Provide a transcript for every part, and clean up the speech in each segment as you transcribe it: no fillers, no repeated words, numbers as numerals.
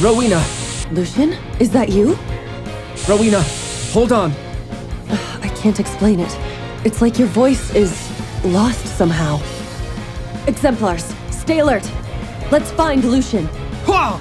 Rowena! Lucian? Is that you? Rowena, hold on! I can't explain it. It's like your voice is lost somehow. Exemplars, stay alert! Let's find Lucian! Hua!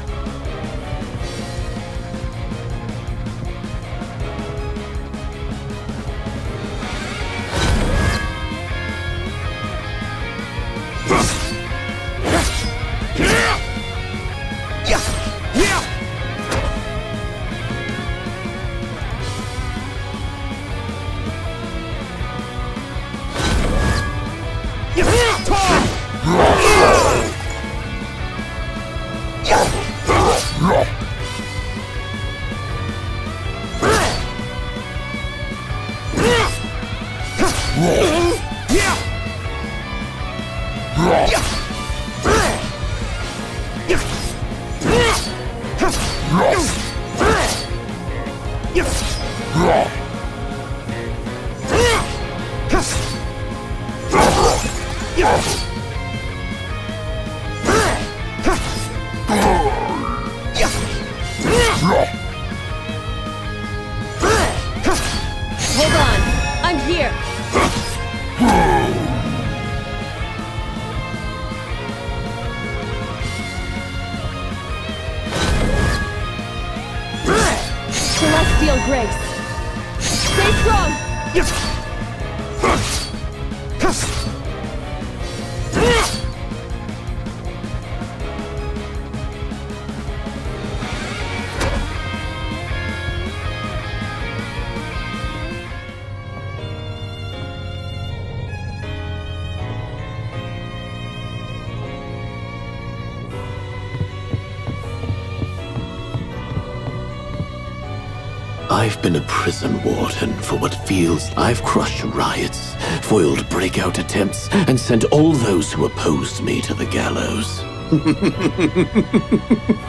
I've been a prison warden for what feels. I've crushed riots, foiled breakout attempts, and sent all those who opposed me to the gallows.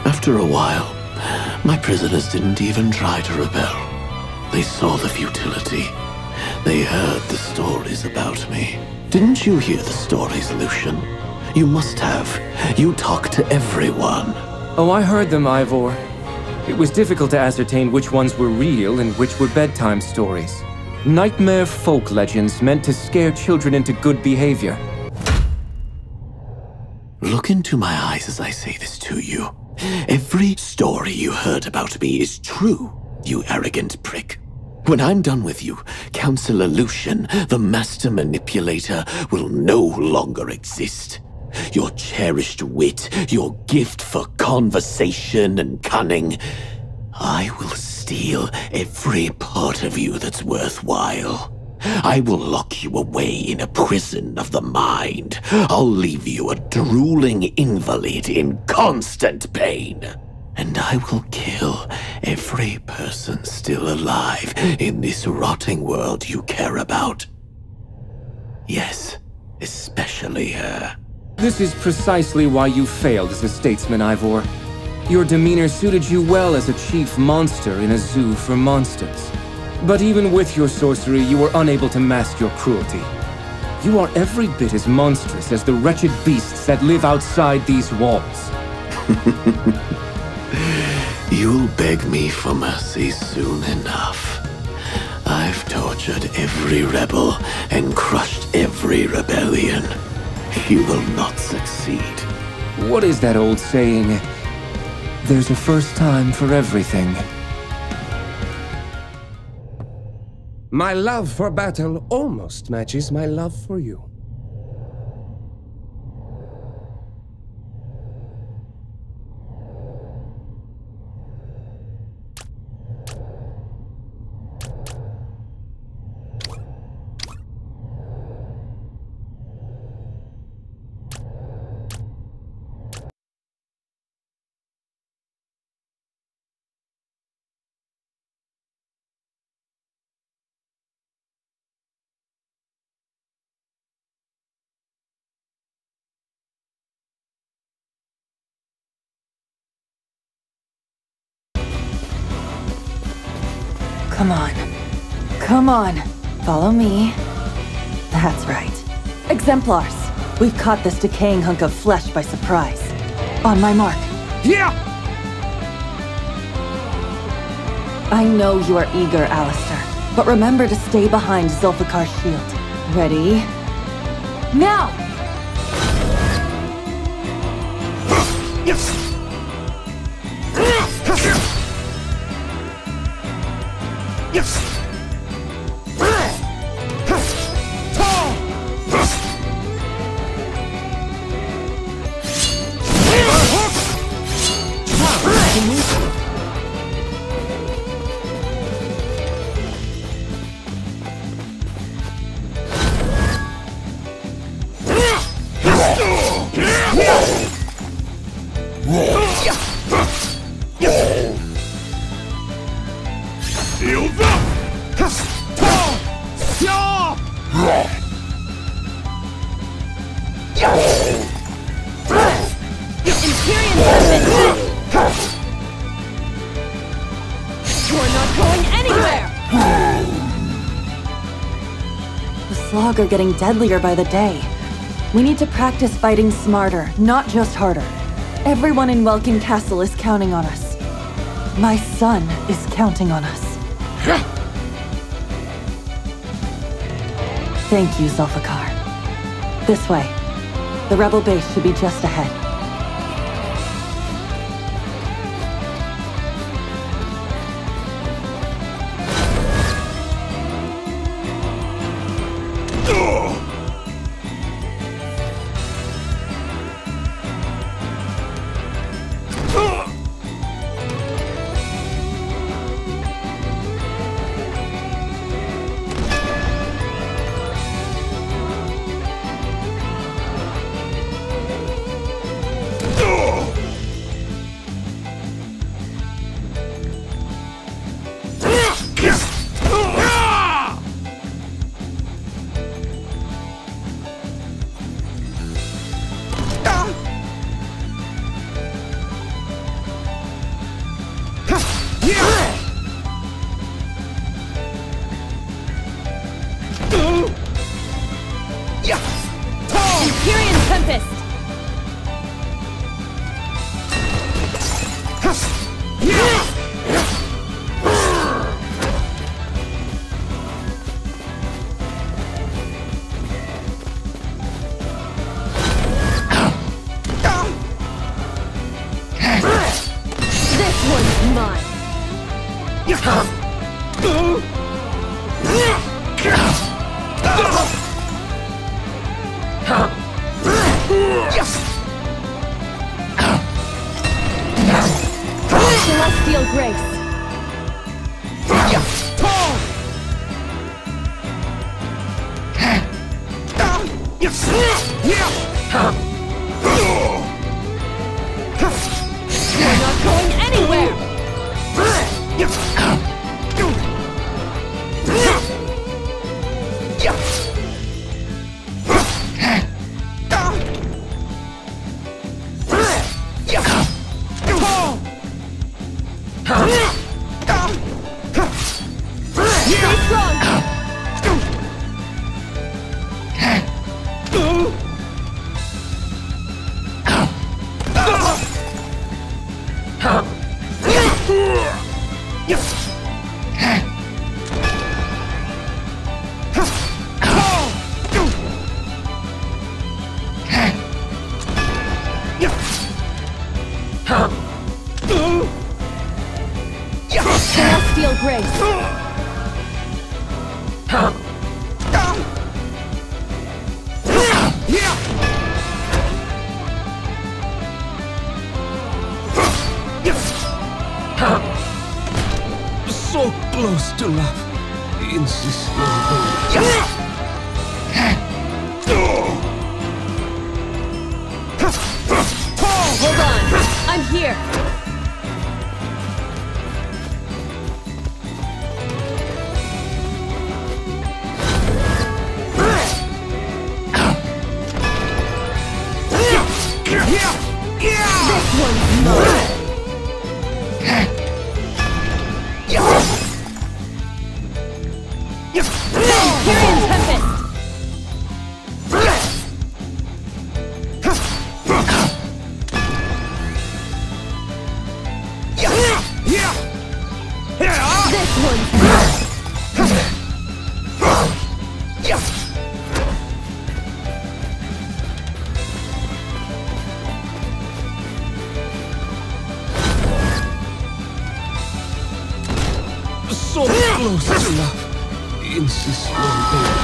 After a while, my prisoners didn't even try to rebel. They saw the futility. They heard the stories about me. Didn't you hear the stories, Lucian? You must have. You talked to everyone. Oh, I heard them, Ivor. It was difficult to ascertain which ones were real and which were bedtime stories. Nightmare folk legends meant to scare children into good behavior. Look into my eyes as I say this to you. Every story you heard about me is true, you arrogant prick. When I'm done with you, Counselor Lucian, the Master Manipulator, will no longer exist. Your cherished wit, your gift for conversation and cunning. I will steal every part of you that's worthwhile. I will lock you away in a prison of the mind. I'll leave you a drooling invalid in constant pain. And I will kill every person still alive in this rotting world you care about. Yes, especially her. This is precisely why you failed as a statesman, Ivor. Your demeanor suited you well as a chief monster in a zoo for monsters. But even with your sorcery, you were unable to mask your cruelty. You are every bit as monstrous as the wretched beasts that live outside these walls. You'll beg me for mercy soon enough. I've tortured every rebel and crushed every rebellion. You will not succeed. What is that old saying? There's a first time for everything. My love for battle almost matches my love for you. Come on. Come on. Follow me. That's right. Exemplars, we've caught this decaying hunk of flesh by surprise. On my mark. Yeah! I know you are eager, Alistair, but remember to stay behind Zulfikar's shield. Ready? Now! Yes! Yes! Are getting deadlier by the day. We need to practice fighting smarter, not just harder. Everyone in Welkin Castle is counting on us. My son is counting on us. Thank you, Zulfikar. This way. The rebel base should be just ahead. Yes! close to inches long.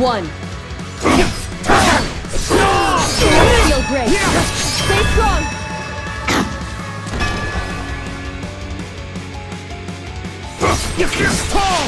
One. Feel great. Stay strong. You can't fall.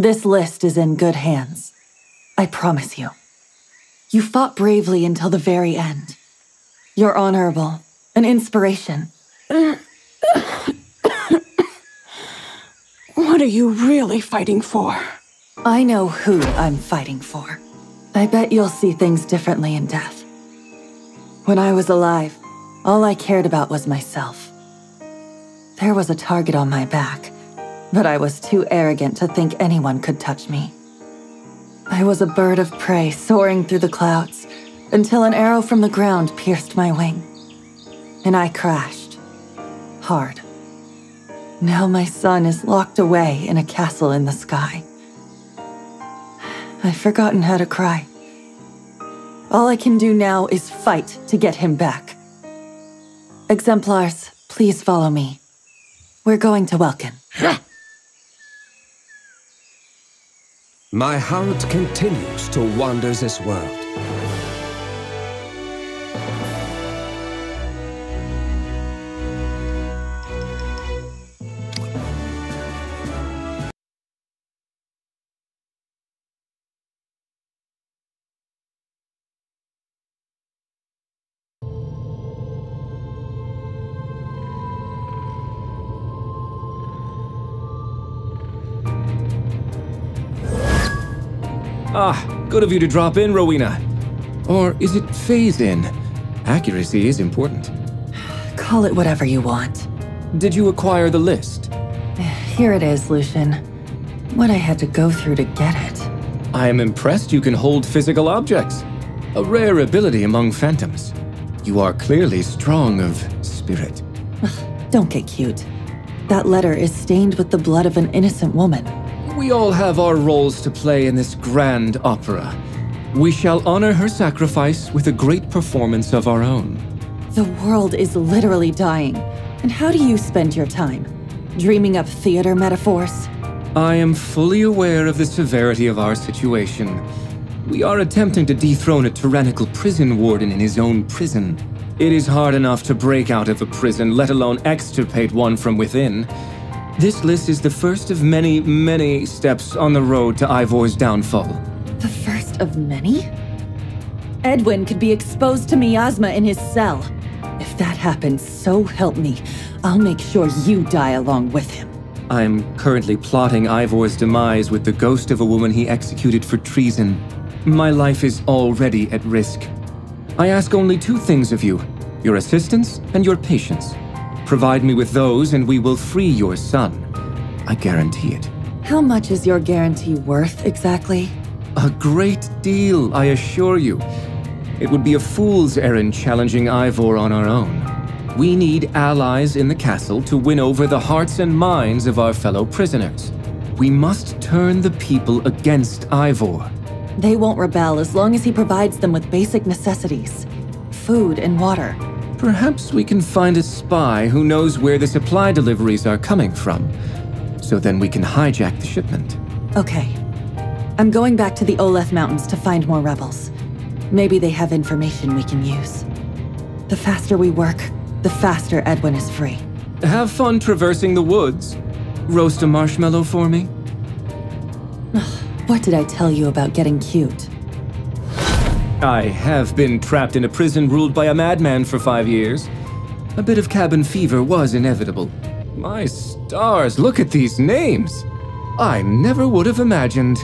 This list is in good hands. I promise you. You fought bravely until the very end. You're honorable, an inspiration. What are you really fighting for? I know who I'm fighting for. I bet you'll see things differently in death. When I was alive, all I cared about was myself. There was a target on my back, but I was too arrogant to think anyone could touch me. I was a bird of prey soaring through the clouds until an arrow from the ground pierced my wing, and I crashed hard. Now my son is locked away in a castle in the sky. I've forgotten how to cry. All I can do now is fight to get him back. Exemplars, please follow me. We're going to Welkin. My heart continues to wander this world. Ah, good of you to drop in, Rowena. Or is it phase-in? Accuracy is important. Call it whatever you want. Did you acquire the list? Here it is, Lucian. What I had to go through to get it. I am impressed you can hold physical objects. A rare ability among phantoms. You are clearly strong of spirit. Don't get cute. That letter is stained with the blood of an innocent woman. We all have our roles to play in this grand opera. We shall honor her sacrifice with a great performance of our own. The world is literally dying. And how do you spend your time? Dreaming up theater metaphors? I am fully aware of the severity of our situation. We are attempting to dethrone a tyrannical prison warden in his own prison. It is hard enough to break out of a prison, let alone extirpate one from within. This list is the first of many, many steps on the road to Ivor's downfall. The first of many? Edwin could be exposed to miasma in his cell. If that happens, so help me, I'll make sure you die along with him. I'm currently plotting Ivor's demise with the ghost of a woman he executed for treason. My life is already at risk. I ask only two things of you, your assistance and your patience. Provide me with those, and we will free your son. I guarantee it. How much is your guarantee worth, exactly? A great deal, I assure you. It would be a fool's errand challenging Ivor on our own. We need allies in the castle to win over the hearts and minds of our fellow prisoners. We must turn the people against Ivor. They won't rebel as long as he provides them with basic necessities. Food and water. Perhaps we can find a spy who knows where the supply deliveries are coming from, so then we can hijack the shipment. Okay. I'm going back to the Oleth Mountains to find more rebels. Maybe they have information we can use. The faster we work, the faster Edwin is free. Have fun traversing the woods. Roast a marshmallow for me? What did I tell you about getting cute? I have been trapped in a prison ruled by a madman for 5 years. A bit of cabin fever was inevitable. My stars, look at these names! I never would have imagined.